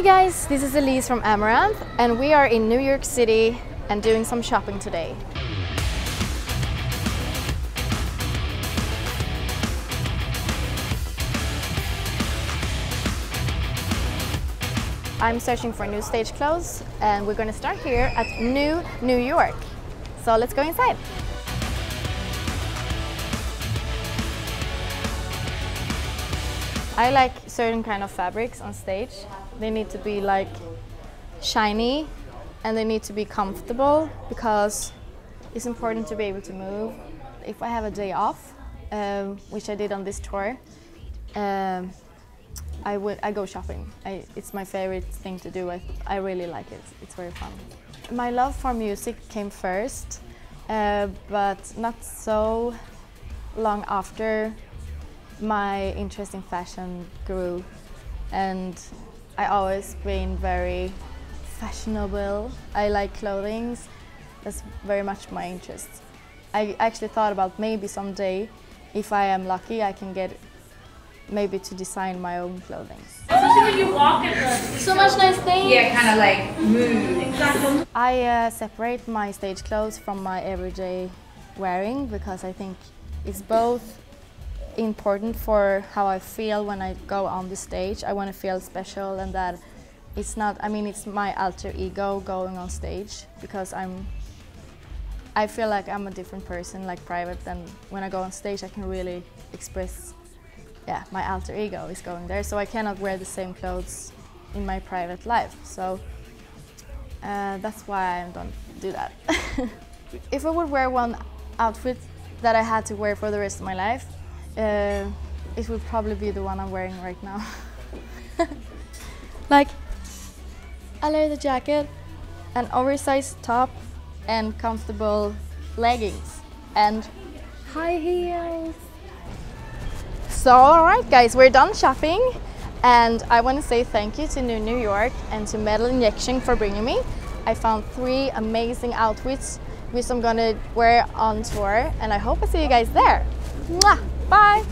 Hi guys, this is Elize from Amaranthe and we are in New York City and doing some shopping today. I'm searching for new stage clothes and we're going to start here at New New York. So let's go inside. I like certain kind of fabrics on stage. They need to be like shiny and they need to be comfortable because it's important to be able to move. If I have a day off, which I did on this tour, I go shopping. It's my favorite thing to do. I really like it. It's very fun. My love for music came first, but not so long after. My interest in fashion grew and I always been very fashionable. I like clothing, that's very much my interest. I actually thought about maybe someday, if I am lucky, I can get maybe to design my own clothing. Especially when you walk at the so much nice things. Yeah, kind of like move. Exactly. I separate my stage clothes from my everyday wearing because I think it's both important for how I feel when I go on the stage. I want to feel special and that it's not, I mean, it's my alter ego going on stage because I feel like I'm a different person, like private, than when I go on stage I can really express, yeah, my alter ego is going there, so I cannot wear the same clothes in my private life. So that's why I don't do that. If I would wear one outfit that I had to wear for the rest of my life, it would probably be the one I'm wearing right now. Like a leather jacket, an oversized top and comfortable leggings and high heels. So alright guys, we're done shopping and I want to say thank you to New New York and to Metal Injection for bringing me. I found 3 amazing outfits which I'm gonna wear on tour and I hope I see you guys there. Mwah! Bye!